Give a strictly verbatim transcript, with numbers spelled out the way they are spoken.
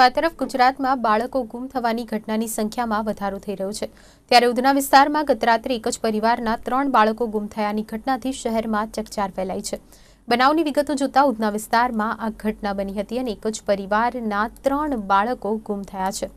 તો આ તરફ ગુજરાતમાં બાળકો ગુમ થવાની ઘટનાની સંખ્યામાં વધારો થઈ રહ્યો છે ત્યારે ઉધના વિસ્તારમાં ગત રાત્રે એક જ પરિવારના ત્રણ બાળકો ગુમ થયાની ઘટનાથી શહેરમાં ચકચાર ફેલાઈ છે બનાવની વિગતો જોતા ઉધના વિસ્તારમાં આ ઘટના બની હતી અને એક જ પરિવારના ત્રણ બાળકો ગુમ થયા છે।